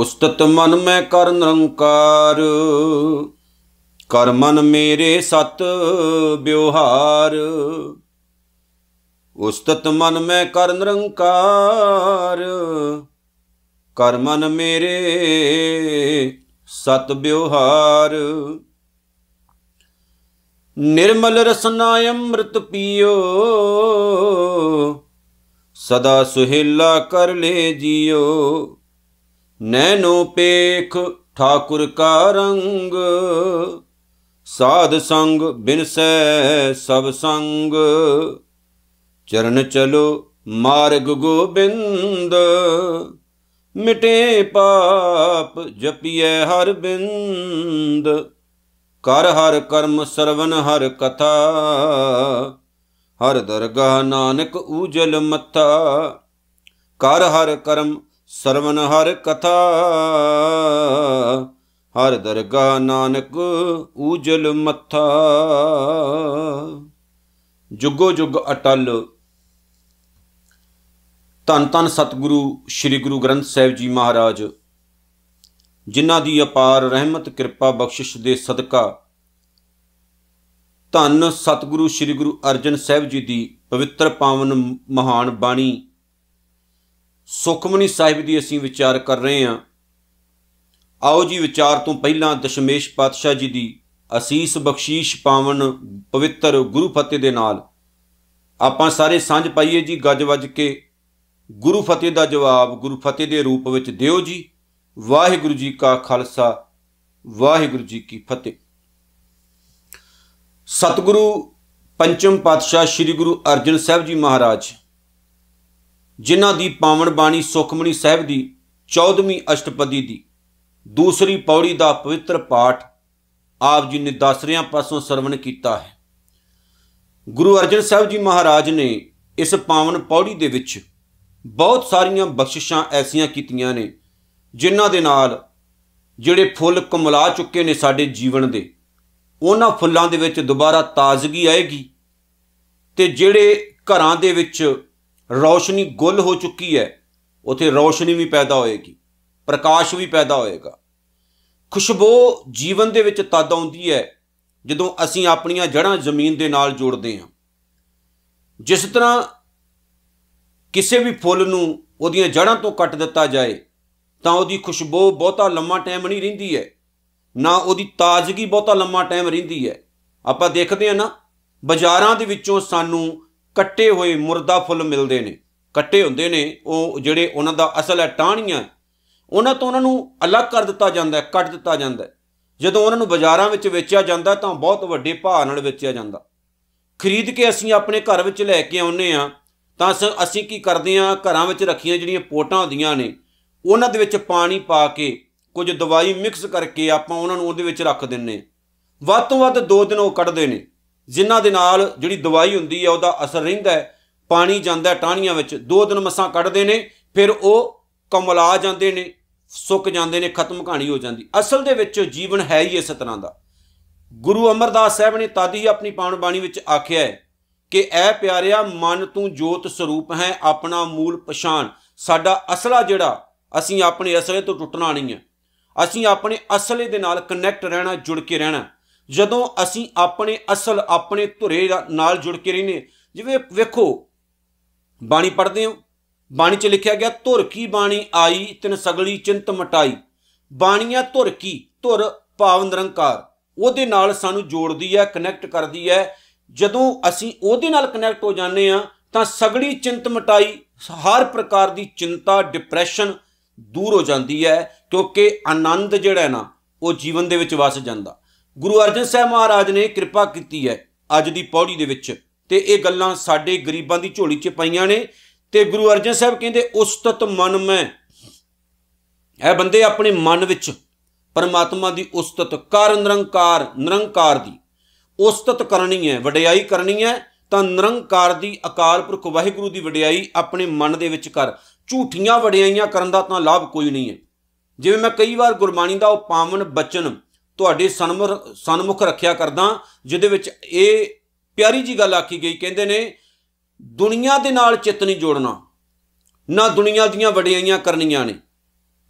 उस्तत मन में कर निरंकार, कर मन मेरे सत व्यवहार। उस्तत मन में कर निरंकार, कर मन मेरे सत व्यवहार। निर्मल रसना अमृत पियो, सदा सुहेला कर ले जियो। नैनो पेख ठाकुर का रंग, साध संग बिनसै सब संग। चरण चलो मार्ग गोबिंद, मिटे पाप जपिए हर बिंद। कर हर कर्म सरवण हर कथा, हर दरगाह नानक उजल मथा। कर हर कर्म सरवण हर कथा, हर दरगाह नानक उजल मथा। जुगो जुग अटल धन धन सतगुरु श्री गुरु ग्रंथ साहिब जी महाराज, जिन्हां दी अपार रहमत कृपा बख्शिश दे सदका धन सतगुरु श्री गुरु अर्जन साहिब जी की पवित्र पावन महान बाणी सुखमनी साहिब की असीं विचार कर रहे हैं। आओ जी विचार तो पहला दशमेश पातशाह जी की असीस बख्शीश पावन पवित्र गुरु फतेह दे नाल आपां सारे सांझ पाईए जी। गज वज के गुरु फतेह का जवाब गुरु फतेह के रूप में दिओ जी। वाहिगुरु जी का खालसा, वाहिगुरु जी की फतेह। सतगुरु पंचम पातशाह श्री गुरु अर्जन साहब जी महाराज, जिन्हां दी पावन बाणी सुखमणी साहिब की 14वीं अष्टपदी की दूसरी पौड़ी का पवित्र पाठ आप जी ने दासरियां पासों सरवण किया है। गुरु अर्जन साहब जी महाराज ने इस पावन पौड़ी के विच बहुत सारिया बख्शिशां ऐसियां कीतियां ने जिन्हां दे नाल जिहड़े फुल कमला चुके ने साडे जीवन दे, उन्हां फुल्लां दे विच दुबारा ताजगी आएगी। ते जिहड़े घरां दे विच रोशनी गुल हो चुकी है, उथे रोशनी भी पैदा होएगी, प्रकाश भी पैदा होएगा। खुशबू जीवन दे विच तद आउंदी है जदों असीं अपनियां जड़ां जमीन दे नाल जोड़दे हां। जिस तरह किसी भी फुल नूं उहदीआं जड़ां तो कट दिता जाए तां उहदी खुशबू बहुता लम्मा टाइम नहीं रहिंदी है, ना उहदी ताजगी बहुता लम्मा टाइम रहिंदी है। आपां देखदे हां ना बाज़ारां दे विचों सानूं कट्टे हुए मुरदा फुल मिलते हैं। कट्टे होंदे ने वो जिहड़े उन्हां दा असल है टाहणियां, उन्हां तों उन्हां नूं अलग कर दिता जांदा है, कट दिता जांदा है। जदों उन्हां नूं बाज़ारां विच वेचया जांदा तां बहुत वड्डे भाव नाल वेचया जांदा। खरीद के असीं अपने घर विच लै के आउणे आ तां असीं की करदे आ, घरां विच रखीआं जिहड़ियां पोटां होंदियां ने उन्हां दे विच पाणी पा के कुछ दवाई मिक्स करके आपां उन्हां नूं उहदे विच रख दिंने। वध तों वध 2 दिन वो कढदे ने, जिन्हां दे नाल जिहड़ी दवाई हुंदी है उहदा असर रहिंदा है, पानी जांदा टाहणियां विच। 2 दिन मसां कढदे ने, फिर वो कमला जांदे ने, सुक जांदे ने, खत्म कहानी हो जांदी। असल दे विच जीवन है ही इस तर੍ਹਾਂ ਦਾ। गुरु अमरदास साहब ने तद ही अपनी पावन बाणी विच आखिया है कि ऐ प्यारिया मन तू जोत स्वरूप है, अपना मूल पछाण। ਸਾਡਾ ਅਸਲਾ ਜਿਹੜਾ, ਅਸੀਂ ਆਪਣੇ ਅਸਲੇ ਤੋਂ ਟੁੱਟਣਾ ਨਹੀਂ ਹੈ, ਅਸੀਂ ਆਪਣੇ ਅਸਲੇ ਦੇ ਨਾਲ ਕਨੈਕਟ ਰਹਿਣਾ, ਜੁੜ ਕੇ ਰਹਿਣਾ। ਜਦੋਂ ਅਸੀਂ ਆਪਣੇ ਅਸਲ ਆਪਣੇ ਧੁਰੇ ਨਾਲ ਜੁੜ ਕੇ ਰਹਿੰਦੇ, ਜਿਵੇਂ ਵੇਖੋ ਬਾਣੀ ਪੜ੍ਹਦੇ ਹੋ, ਬਾਣੀ 'ਚ ਲਿਖਿਆ ਗਿਆ ਧੁਰ ਕੀ ਬਾਣੀ ਆਈ, ਤਿੰਨ ਸਗਲੀ ਚਿੰਤ ਮਟਾਈ। ਬਾਣੀਆਂ ਧੁਰ ਕੀ, ਧੁਰ ਭਾਵ ਨਿਰੰਕਾਰ, ਉਹਦੇ ਨਾਲ ਸਾਨੂੰ ਜੋੜਦੀ ਹੈ, ਕਨੈਕਟ ਕਰਦੀ ਹੈ। ਜਦੋਂ ਅਸੀਂ ਉਹਦੇ ਨਾਲ ਕਨੈਕਟ ਹੋ ਜਾਂਦੇ ਹਾਂ ਤਾਂ ਸਗਲੀ ਚਿੰਤ ਮਟਾਈ, ਹਰ ਪ੍ਰਕਾਰ ਦੀ ਚਿੰਤਾ ਡਿਪਰੈਸ਼ਨ ਦੂਰ ਹੋ ਜਾਂਦੀ ਹੈ, ਕਿਉਂਕਿ ਆਨੰਦ ਜਿਹੜਾ ਨਾ ਉਹ ਜੀਵਨ ਦੇ ਵਿੱਚ ਵਸ ਜਾਂਦਾ। गुरु अर्जन साहब महाराज ने कृपा की है अज की पौड़ी दे विच, ते ये गल्लां साडे गरीबां की झोली च पाईयां ने। ते गुरु अर्जन साहब कहंदे उस्तत मन में, ए बंदे अपने मन विच परमात्मा की उस्तत कर निरंकार, निरंकार की उस्तत करनी है, वडियाई करनी है। तो निरंकार की अकाल पुरख वाहिगुरु की वडियाई अपने मन दे विच कर। झूठियां वडियाइयां करन दा तां लाभ कोई नहीं है। जिवें मैं कई बार गुरबाणी का वो पावन बचन ਤੁਹਾਡੇ सन्मुख रखिया करदा, जिहदे विच इह प्यारी जी गल आखी गई। कहंदे ने दुनिया दे नाल चित नहीं जोड़ना, ना दुनिया दीयां वडियाइयां करनियां ने,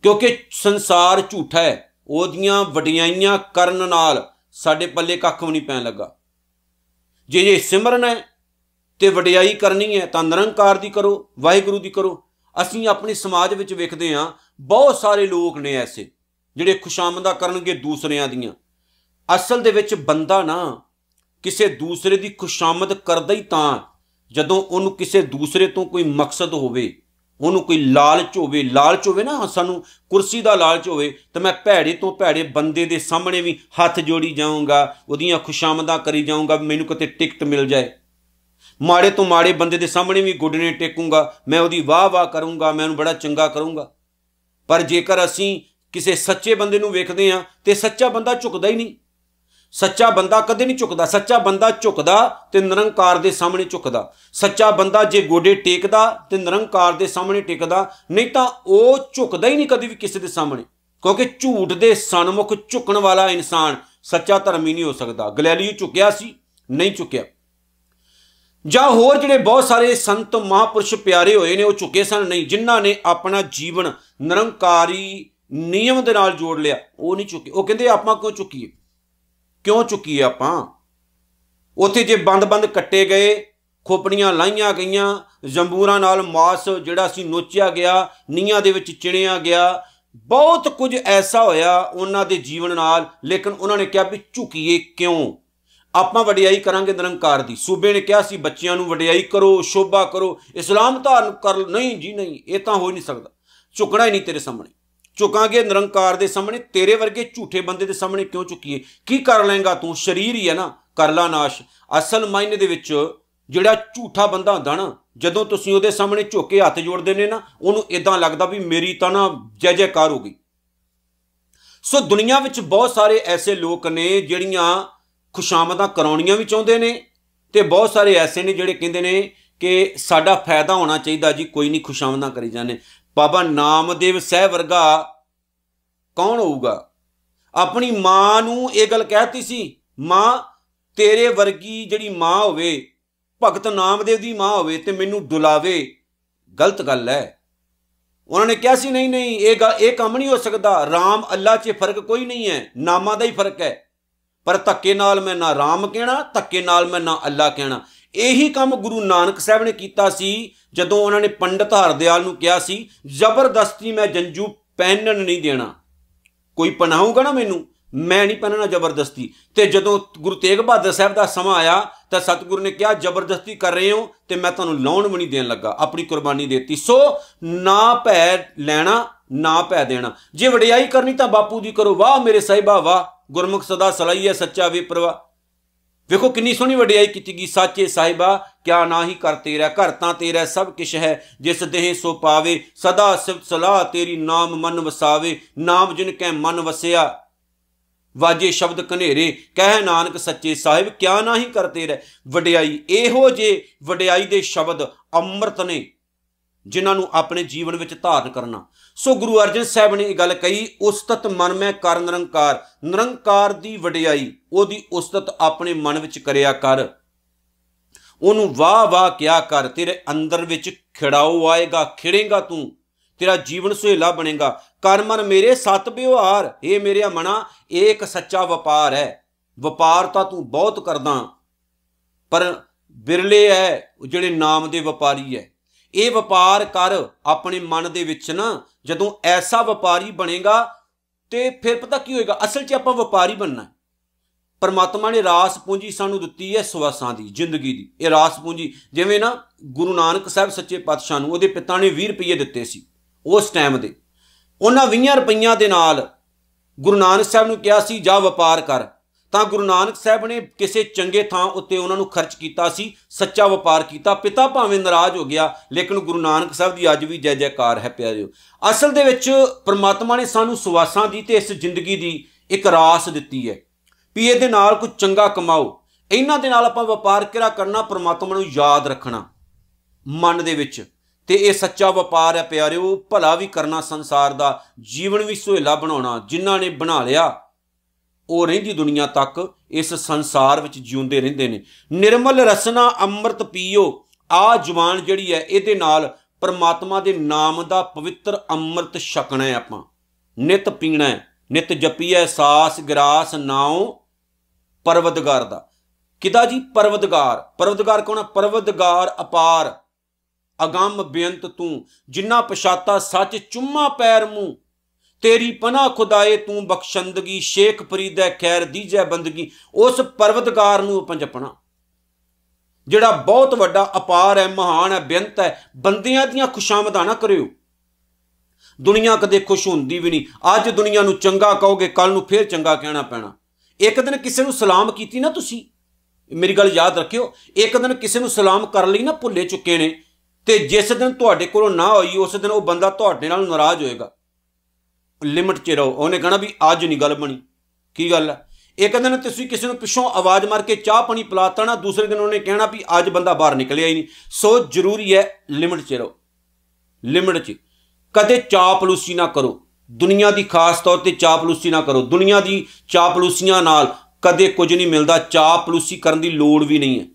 क्योंकि संसार झूठा है, ओदियां वडियाइयां करन नाल साडे पल्ले कख भी नहीं पैन लगा। जे सिमरन है तो वडियाई करनी है तो निरंकार की करो, वाहिगुरु की करो। असीं अपने समाज में वेखदे हां बहुत सारे लोग ने ऐसे जिहड़े खुशामदा करनगे दूसरियां दीयां। असल दे विच बंदा ना किसी दूसरे की खुशामद करदा ही तां जदों उहनूं किसी दूसरे तो कोई मकसद होवे, उहनूं कोई लालच होवे ना, सानूं कुर्सी का लालच होवे तो मैं भैड़े तो भैड़े बंदे दे सामने भी हथ जोड़ी जाऊँगा, उहदियां खुशामदा करी जाऊँगा, मैनूं किते टिकट मिल जाए। माड़े तो माड़े बंदे के सामने भी गुडने टेकूंगा, मैं वो वाह वाह करूँगा, मैं उन्हें बड़ा चंगा करूँगा। पर जेकर असी किसी सच्चे बंदे वेखते हाँ तो सच्चा बंदा झुकदा ही नहीं, सच्चा बंदा कदे नहीं झुकदा। सच्चा बंदा झुकदा तो निरंकार के सामने झुकदा। सच्चा बंदा जे गोडे टेकदा तो निरंकार के सामने टेकदा, नहीं तो वह झुकदा ही नहीं कभी भी किसी के सामने, क्योंकि झूठ के सन्मुख झुकन वाला इंसान सच्चा धर्मी नहीं हो सकता। गलीलियो झुकया सी, नहीं झुकया। जा होर जिहड़े बहुत सारे संत महापुरुष प्यारे होए ने, झुके सन नहीं। जिन्हां ने अपना जीवन निरंकारी नियम दे नाल जोड़ लिया वो नहीं झुके। वो कहते आपां क्यों चुकीए आपां। उत्थे जे बंद कट्टे गए, खोपड़ियां लाइयां गईयां, जंबूरां नाल मास जिहड़ा सी नोचिया गया, नीहां दे विच चिणिया गया, बहुत कुछ ऐसा होया उन्हां दे जीवन नाल। लेकिन उन्हां ने कहा भी झुकीए क्यों, आपां वडियाई करांगे निरंकार दी। सूबे ने कहा सी बच्चियां नूं वडियाई करो, शोभा करो, इस्लाम धारण कर लो। नहीं जी नहीं, ये तो हो ही नहीं सकता, झुकना ही नहीं तेरे सामने। झुकांगे निरंकार दे सामने, तेरे वर्गे झूठे बंदे दे सामने क्यों झुकीए। की कर लेगा तू, शरीर ही है ना, कर ला नाश। असल मायने दे विच जिहड़ा झूठा बंदा हुंदा ना, जदों तुसीं उहदे सामने झुक के हत्थ जोड़दे ने ना, उहनूं इदां लगदा भी मेरी तां ना जय जयकार हो गई। सो दुनिया विच बहुत सारे ऐसे लोग ने जिहड़ियां खुशामदा कराउणियां भी चाहते हैं, तो बहुत सारे ऐसे ने जिहड़े कहते हैं कि साडा फायदा होना चाहिए जी, कोई नहीं खुशामदा करी जाने। बाबा नामदेव साहब वर्गा कौन होगा। अपनी माँ नूं ये गल कहती सी, मां तेरे वर्गी जिहड़ी माँ होवे, भगत नामदेव की माँ होवे ते मैनूं डुलावे, गलत गल है। उन्होंने कहा सी नहीं नहीं, ये काम नहीं हो सकता। राम अल्लाह च फर्क कोई नहीं है, नामा का ही फर्क है। पर धक्के नाल मैं ना राम कहना, धक्के नाल मैं ना अल्लाह कहना। यही काम गुरु नानक साहब ने किया सी, जदों उन्होंने पंडित हरदयाल नूं कहा सी जबरदस्ती मैं जंजू पहनन नहीं देना, कोई पहनाऊगा ना मैनू, मैं नहीं पहनना जबरदस्ती। तो जदों गुरु तेग बहादुर साहब का समा आया तो सतगुरु ने कहा जबरदस्ती कर रहे हो तो मैं तुहानूं लाउण भी नहीं देण लगा, अपनी कुर्बानी देती। सो ना भै लैना ना भै देना। जे वडियाई करनी तो बापू दी करो, वाह मेरे साहिबा वाह, गुरमुख सदा सलाई है सच्चा बेपरवाह। देखो कितनी सोहनी वडियाई की गई, साचे साहिबा क्या ना ही कर तेरा, घर तां तेरा सब किश है, जिस देह सो पावे, सदा सिफत सलाह तेरी नाम मन वसावे, नाम जिन कै मन वसया वाजे शब्द कनेरे, कह नानक सच्चे साहिब क्या ना ही कर तेरा। वडियाई इहो जे वडियाई दे शब्द अमृत ने जिन्हां नूं अपने जीवन में धारण करना। सो गुरु अर्जन साहब ने यह गल कही, उसतत मन में कर निरंकार, निरंकार की वडियाई ओहदी उसतत अपने मन में करिया कर, ओनू वाह वाह क्या कर। तेरे अंदर विच खिड़ाओ आएगा, खिड़ेगा तू, तेरा जीवन सुहेला बनेगा। कर मन मेरे सत व्यवहार, ये मेरे मना ये एक सच्चा व्यापार है। व्यापार तो तू बहुत करदा पर बिरले है जिहड़े नाम दे व्यापारी है। ये व्यापार कर अपने मन दे विच ना, जदों ऐसा व्यापारी बनेगा तो फिर पता की होएगा। असल च आपां व्यापारी बनना है। परमात्मा ने रास पूंजी सानू दित्ती है सवासां दी, जिंदगी दी। ये रास पूंजी जिवें ना गुरु नानक साहब सच्चे पातशाह नू उहदे पिता ने 20 रुपये दित्ते सी उस टाइम दे। उन्हां 20 रुपये दे नाल गुरु नानक साहब नू कहा सी जा व्यापार कर, तां गुरु नानक साहब ने किसी चंगे थां उत्ते उन्हां नूं खर्च किया सी, सच्चा व्यापार किया। पिता भावें नाराज हो गया, लेकिन गुरु नानक साहब की अज भी जय जयकार है प्यारिओ। असल दे विच परमात्मा ने सानू सुवासां दी ते इस जिंदगी दी एक रास दित्ती है भी इहदे नाल कुछ चंगा कमाओ। इन्हां दे नाल आपां व्यापार किहड़ा करना, परमात्मा नूं याद रखना मन दे विच, ते ये सच्चा व्यापार है प्यारिओ। भला भी करना संसार दा, जीवन भी सुहेला बनाउणा। जिन्हां ने बना लिया ਉਹ ਰਹਿੰਦੀ दुनिया तक इस संसार ਵਿੱਚ ਜਿਉਂਦੇ ਰਹਿੰਦੇ ਨੇ। ਨਿਰਮਲ ਰਸਨਾ ਅੰਮ੍ਰਿਤ ਪੀਓ, ਆ ਜਵਾਨ ਜਿਹੜੀ ਹੈ ਇਹਦੇ ਨਾਲ ਪਰਮਾਤਮਾ ਦੇ ਨਾਮ ਦਾ ਪਵਿੱਤਰ ਅੰਮ੍ਰਿਤ ਛਕਣਾ ਹੈ ਆਪਾਂ। नित पीना नित जपीए सास गिरास नाओ परवदगार दा। किदा जी? परवदगार। परवदगार कौन? परवदगार अपार अगम बेअंत तू, जिन्ना पछाता सच चुम्मा पैर मुंह। तेरी पना खुदाए तू बख्शंदगी, शेख फरीद खैर दीजै बंदगी। उस परवदगार नूं आपां जपना जिहड़ा बहुत वड्डा अपार है, महान है, बेअंत है। बंदियां दीयां खुशामदां ना करियो। दुनिया कदे खुश हुंदी भी नहीं। अज दुनिया नूं चंगा कहोगे, कल नूं फिर चंगा कहना पैना। एक दिन किसी नूं सलाम कीती ना तुसीं, मेरी गल याद रखियो, एक दिन किसी नूं सलाम कर लई ना भुल्ले चुके ने, ते जिस दिन तुहाडे कोलों ना होई उस दिन वह बंदा तुहाडे नाल नाराज़ होएगा। लिमिट च रहो। उन्हें कहना भी अज नहीं गल बनी, की गल है? एक दिन तुसीं किसी नूं पिछों आवाज़ मार के चाह पानी पिलाता ना, दूसरे दिन उन्हें कहना भी अज बंदा बाहर निकलिया ही नहीं। सो जरूरी है लिमिट च रहो। लिमिट च कदे चापलूसी ना करो, दुनिया की खास तौर पर चापलूसी ना करो। दुनिया की चापलूसियां नाल कदे कुछ नहीं मिलता। चापलूसी करन दी लोड़ भी नहीं है।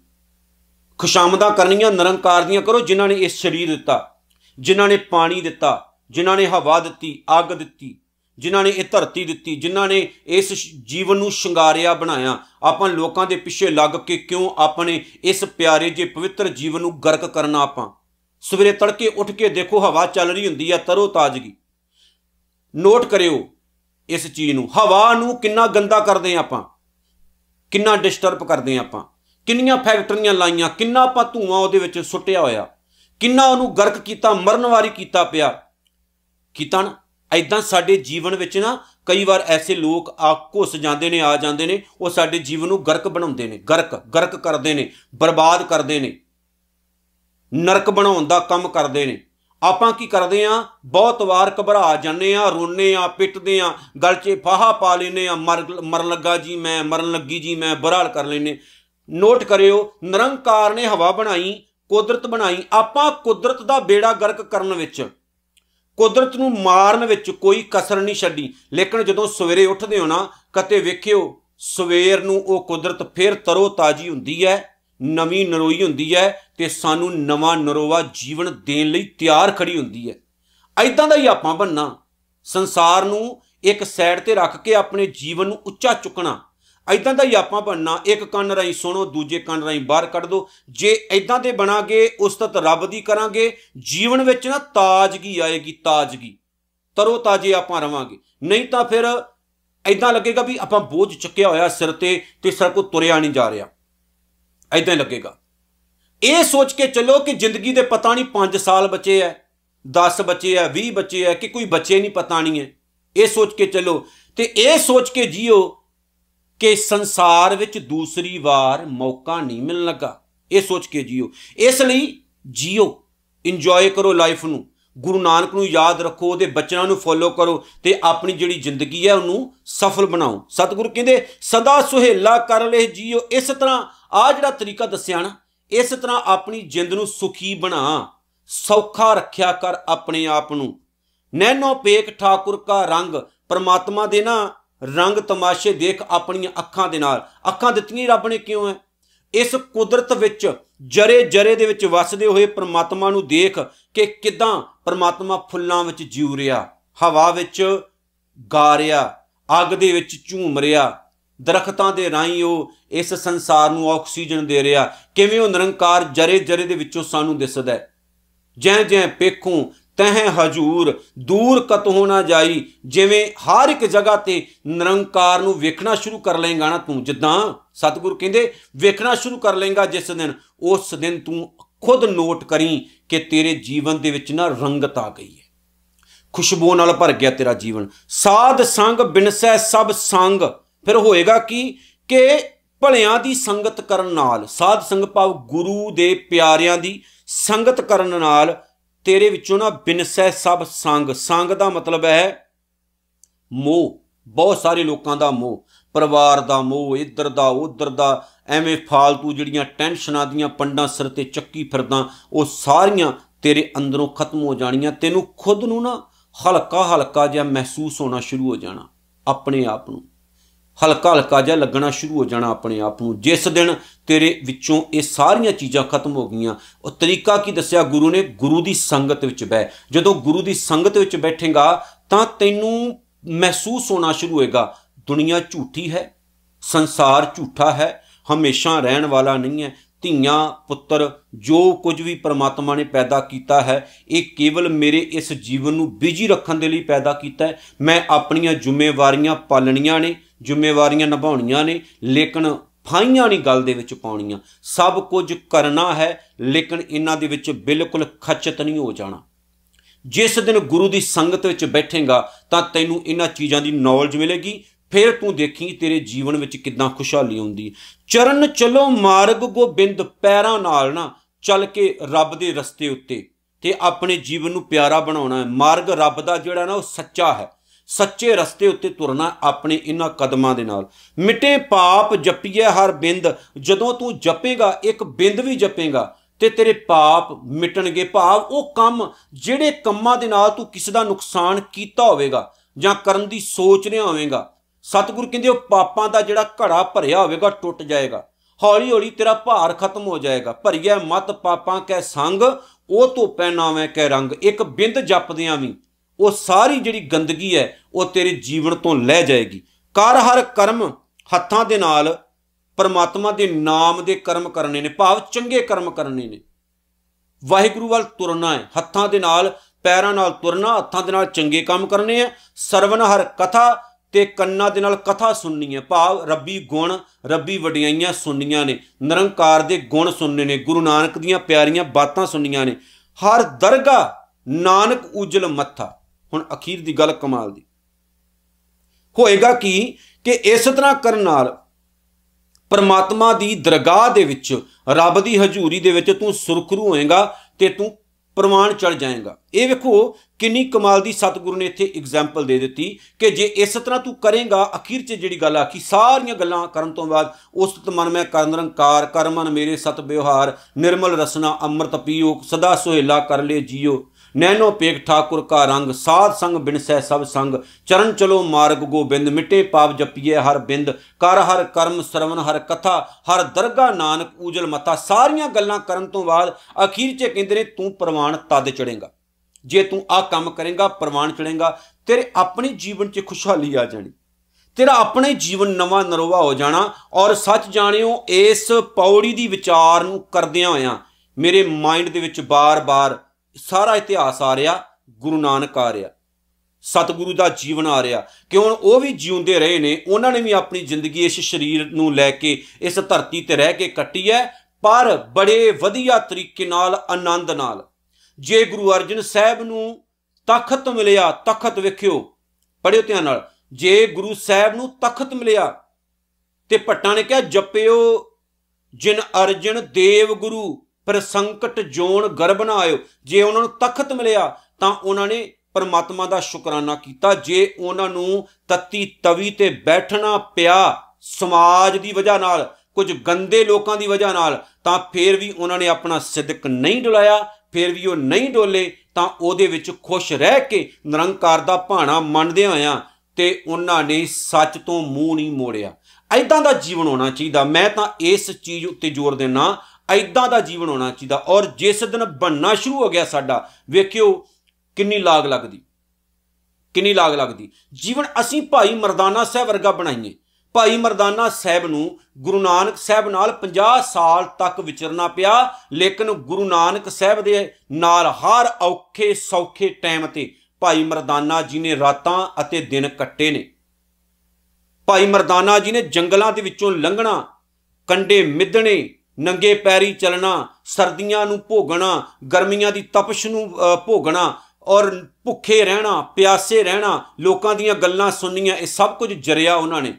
खुशामदा करनियां निरंकार दियां करो, जिन्हां ने इस शरीर दिता, जिन्हां ने पानी दिता, जिन्हां ने हवा दिती, अग दिती, जिन्हां ने यह धरती दिती, जिन्हां ने इस जीवन नूं शंगारिया बनाया। आपां लोकां दे पिछे लग के क्यों अपने इस प्यारे जे पवित्र जीवन नूं गर्क करना? आपां सवेरे तड़के उठ के देखो, हवा चल रही हुंदी है, तरो ताजगी। नोट करियो इस चीज़ नूं, हवा नूं किन्ना गंदा करदे आं आपां, किन्ना डिस्टर्ब करदे आं आपां। किन्नियां फैक्ट्रियां लाइयां, किन्ना आपां धूआं उहदे विच सुट्टिया होया, किन्ना उहनूं गर्क कीता, मरणवारी कीता पिया कीता ना। इदां साडे जीवन विच ना कई बार ऐसे लोग आ घुस जाते हैं, आ जाते हैं, वो साडे जीवन नूं गर्क बनाउंदे ने, गर्क करदे ने, बर्बाद करदे ने, नरक बनाउण दा काम करदे ने। आपां की करदे आ? बहुत वार घबरा जाने आ, रोने आ, पिटदे आ, गल 'च फाहा पा लैने आ, मरन लगा जी मैं, मरन लगी जी मैं, बराल कर लैने। नोट करियो, निरंकार ने हवा बनाई, कुदरत बनाई। आपां कुदरत दा बेड़ा गर्क करन विच, कुदरत नूं मारन विच कोई कसर नहीं छड्डी। लेकिन जदों सवेरे उठदे हो ना, कते वेखियो सवेर नूं ओह कुदरत फिर तरो ताजी हुंदी है, नवीं नरोई हुंदी है, ते सानूं नवां नरोवा जीवन देण लई तैयार खड़ी हुंदी है। इदां दा ही आपां बनना। संसार नूं एक साइड ते रख के अपने जीवन नूं उच्चा चुकना। इदां दा ही आपां बनना। एक ਕੰਨ ਰਾਹੀਂ सुनो, दूजे ਕੰਨ ਰਾਹੀਂ ਬਾਹਰ ਕੱਢ ਦੋ। जे ਇਦਾਂ ਦੇ ਬਣਾਗੇ, ਉਸਤਤ ਰੱਬ ਦੀ ਕਰਾਂਗੇ, ਜੀਵਨ ਵਿੱਚ ਨਾ ਤਾਜ਼ਗੀ ਆਏਗੀ, ਤਾਜ਼ਗੀ, ਤਰੋ ਤਾਜ਼ੇ ਆਪਾਂ ਰਵਾਂਗੇ। ਨਹੀਂ ਤਾਂ ਫਿਰ ਇਦਾਂ ਲੱਗੇਗਾ ਵੀ ਆਪਾਂ ਬੋਝ ਚੱਕਿਆ ਹੋਇਆ ਸਿਰ ਤੇ ਸਰ ਕੋ ਤੁਰਿਆ ਨਹੀਂ ਜਾ ਰਿਹਾ, ਇਦਾਂ ਲੱਗੇਗਾ। ਇਹ ਸੋਚ ਕੇ ਚੱਲੋ ਕਿ ਜ਼ਿੰਦਗੀ ਦੇ ਪਤਾ ਨਹੀਂ 5 ਸਾਲ ਬਚੇ ਐ, 10 ਬਚੇ ਐ, 20 ਬਚੇ ਐ, ਕਿ ਕੋਈ ਬਚੇ ਨਹੀਂ ਪਤਾ ਨਹੀਂ ਐ। ਇਹ ਸੋਚ ਕੇ ਚੱਲੋ ਤੇ ਇਹ ਸੋਚ ਕੇ ਜੀਓ कि संसार विच दूसरी बार मौका नहीं मिलने लगा। ये सोच के जियो, इसलिए जियो, इंजॉय करो लाइफ नूं। गुरु नानक नूं याद रखो, उहदे बचनां नूं फॉलो करो, तो अपनी जिहड़ी जिंदगी है उन्होंने सफल बनाओ। सतगुरु कहंदे सदा सुहेला कर ले जियो। इस तरह आ जिहड़ा तरीका दस्सिआ ना, इस तरह अपनी जिंद नूं सुखी बना, सौखा रखिआ कर अपने आप नूं। नैनो पेख ठाकुर का रंग, परमात्मा दे ना रंग तमाशे देख अपनी अखां दे नाल। अखां दित्तियां रब ने क्यों है? इस कुदरत विच जरे जरे दे विच वसदे होए परमात्मा नूं देख के किदां परमात्मा फुल्लां विच जीउ रिहा, हवा विच गा रिहा, अग दे विच झूम रिहा, दरखतां दे राहीं ओह इस संसार नूं आक्सीजन दे रिहा। किवें ओह निरंकार जरे जरे दे विचों सानूं दिसदा है। जै जै पेखों तह हजूर, दूर कतहों ना जाई। जिवें हर एक जगह ते निरंकार नूं वेखना शुरू कर लेगा ना तू, जिद्दां सतगुरु कहंदे वेखना शुरू कर लेगा जिस दिन, उस दिन तू खुद नोट करी कि तेरे जीवन दे विच ना रंगत आ गई है, खुशबू नाल भर गया तेरा जीवन। साध संग बिनसै सब संग, फिर होएगा की कि भलिआं दी संगत करन नाल, साध संग भाव गुरु दे प्यारिआं दी संगत करन नाल तेरे विचों ना बिनसै सब संग। संग का मतलब है मोह, बहुत सारे लोगों का मोह, परिवार का मोह, इधर का उधर का, एवें फालतू जिहड़ियां टेंशनां दीयां पंडां सिर ते चक्की फिरदा, वह सारियां तेरे अंदरों खत्म हो जाणियां। तैनूं खुद नूं ना हल्का हल्का जिहा महसूस होना शुरू हो जाना, अपने आप नूं हल्का हल्का जिहा लगना शुरू हो जाना अपने आप नूं, जिस दिन तेरे विचों ये सारियां चीज़ां खत्म हो गई। और तरीका की दस्सिआ गुरु ने? गुरु की संगत विच बह। जदों गुरु की संगत विच बैठेगा तां तैनूं महसूस होना शुरू होएगा दुनिया झूठी है, संसार झूठा है, हमेशा रहन वाला नहीं है। ਧੀਆਂ पुत्र जो कुछ भी परमात्मा ने पैदा किया है ये केवल मेरे इस जीवन में बिजी रखने के लिए पैदा किया है। मैं अपनिया जिम्मेवारियां पालनिया ने, जिम्मेवारियां निभाउणियां ने, लेकिन फाइयां नहीं गल दे विच पाउणियां। सब कुछ करना है लेकिन इन्हां दे विच बिल्कुल खचत नहीं हो जाना। जिस दिन गुरु की संगत विच बैठेगा तो तैनूं इन्हां चीज़ां की नॉलेज मिलेगी, फिर तू देखी तेरे जीवन में कितना खुशहाली आती। चरण चलो मार्ग गोबिंद पैरों नाल ना चल के रब के रस्ते उत्ते ते अपने जीवन में प्यारा बनाना है। मार्ग रब का जिहड़ा ना वो सच्चा है, सच्चे रस्ते उत्ते तुरना अपने इन्हां कदमां दे नाल। मिटे पाप जपिए हर बिंद, जदों तू जपेगा एक बिंद भी जपेगा ते तेरे पाप मिटणगे। भाव वो काम जिहड़े कम्मां दे नाल तू किसी का नुकसान कीता होवेगा जां करन दी सोच रिहा होवेगा, सतगुरु कहते पापां दा जिहड़ा घड़ा भरिया होगा टुट जाएगा, हौली हौली तेरा भार खत्म हो जाएगा। भरिया मत पापां कै संग ओ धोपै नावें कै रंग। एक बिंद जपदियां भी वो सारी जिहड़ी गंदगी है वो तेरे जीवन तो लै जाएगी। कर हर कर्म हत्थां दे नाल परमात्मा दे नाम दे कर्म करने ने, भाव चंगे कर्म करने ने। वाहिगुरू वाल तुरना है, हत्थां दे नाल पैरां नाल तुरना, हत्थां दे नाल चंगे काम करने है। सरवण हर कथा ते कन्ना दे नाल कथा सुननी है, भाव रबी गुण रबी वडियाइयां सुननियां ने, निरंकार दे गुण सुनने ने, गुरु नानक दियां प्यारियां बातां सुननियां ने। हर दरगाह नानक उजल मत्था। हुण अखीर दी गल कमाल दी होएगा की कि इस तर੍ਹਾਂ करन नाल परमात्मा दी दरगाह दे विच रब दी हजूरी दे विच तू सुरखरू होएगा ते तू प्रमाण चढ़ जाएगा। ये वेखो किन्नी कमाल की सतगुरु ने इत्थे एग्जाम्पल दे दी कि जे इस तरह तू करेगा अखीर च जिहड़ी गल आखी सारियां गल्लां करन तों बाद उसत मन मैं कर निरंकार कर मन मेरे सत व्यवहार निर्मल रसना अमृत पीओ सदा सुहेला कर ले जियो नैनो पेख ठाकुर का रंग साध संग बिनसै सब संग चरण चलो मार्ग गोबिंद मिटे पाप जपिए हर बिंद कर हर कर्म सरवण हर कथा हर दरगाह नानक ऊजल मथा। सारियां गल्लां करन तों बाद अखीर च कहंदे ने तू प्रवान तद चढ़ेगा जे तू आ काम करेगा, प्रवान चढ़ेगा। तेरे अपने जीवन च खुशहाली आ जानी, तेरा अपने जीवन नवा नरोवा हो जाना। और सच जाणिओ इस पौड़ी दी विचार नूं करदिआं होइआं मेरे माइंड दे विच बार बार सारा इतिहास आ रहा, गुरु नानक आ रहा, सतगुरु का जीवन आ रहा कि हुण वह भी जीउंदे रहे ने, उन्होंने भी अपनी जिंदगी इस शरीर नूं लैके इस धरती ते रह के कट्टी है, पर बड़े वधिया तरीके नाल आनंद नाल। जे गुरु अर्जन साहब नूं तखत मिलिया, तखत वेखिओ पढ़िओ ध्यान नाल, जे गुरु साहब नूं तखत मिलिया ते भट्टां ने कहा जपिओ जिन अर्जन देव गुरु पर संकट जोन गर्भ ना आयो। जे उन्होंने तखत मिलिया तो उन्होंने परमात्मा का शुकराना किया। जे उन्होंने तत्ती तवी ते बैठना पिया समाज की वजह नाल, कुछ गंदे लोगों की वजह नाल, तो फिर भी उन्होंने अपना सिदक नहीं डुलाया, फिर भी वह नहीं डोले, तो उहदे विच खुश रह के निरंकार का भाणा मनदे होया ते उन्होंने सच तो मूँह नहीं मोड़िया। इदां का जीवन होना चाहिए। मैं तो इस चीज़ उत्ते जोर देना, इदां का जीवन होना चाहिए। और जिस दिन बनना शुरू हो गया साडा, वेखिओ किन्नी लाग लगदी, किन्नी लाग लगदी। जीवन असीं भाई मर्दाना साहब वर्गा बनाईए। भाई मर्दाना साहब नूं गुरु नानक साहब नाल 50 साल तक विचरना पिया, लेकिन गुरु नानक साहब दे नाल हर औखे सौखे टाइम ते भाई मर्दाना जी ने रातां अते दिन कट्टे ने। भाई मर्दाना जी ने जंगलों दे विच्चों लंघना, कंडे मिधणे, नंगे पैरी चलना, सर्दियां नूं भोगना, गर्मियां दी तपश नूं भोगना, और भुखे रहना, प्यासे रहना, लोकां दीयां गल्लां सुननियां, ये सब कुछ जरिया उन्हां ने।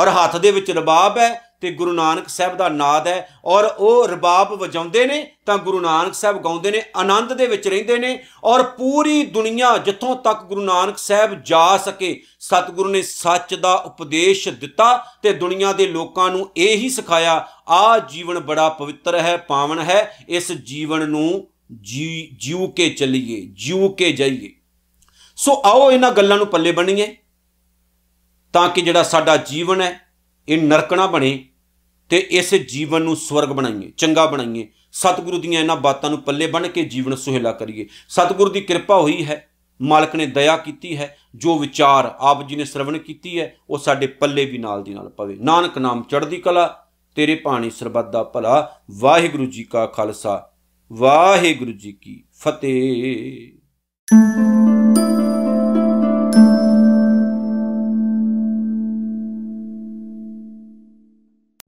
और हत्थ दे विच रबाब है ते गुरु नानक साहब दा नाद है, और वो रबाब वजाउंदे ने तां गुरु नानक साहब गाउंदे ने, आनंद दे विच रहिंदे ने। और पूरी दुनिया जिथों तक गुरु नानक साहब जा सके सतगुरु ने सच का उपदेश दिता ते दुनिया के लोगों नूं यही सिखाया आ जीवन बड़ा पवित्र है, पावन है, इस जीवन नूं जीव के चलीए, जीव के जाइए। सो आओ इन्हां गल्लां नूं पल्ले बन्नीए ताकि जिहड़ा साडा जीवन है ये नरक ना बने ते इस जीवन नूं स्वर्ग बनाइए, चंगा बनाइए। सतगुरु दीयां इन्हां बातों नूं पल्ले बन के जीवन सुहेला करिए। सतगुरु की कृपा हुई है, मालिक ने दया की है। जो विचार आप जी ने सरवण की है वह साडे पल्ले भी नाल दी नाल पवे। नानक नाम चढ़दी कला, तेरे भाणी सरबत दा भला। वाहिगुरू जी का खालसा, वाहिगुरू जी की फतेह।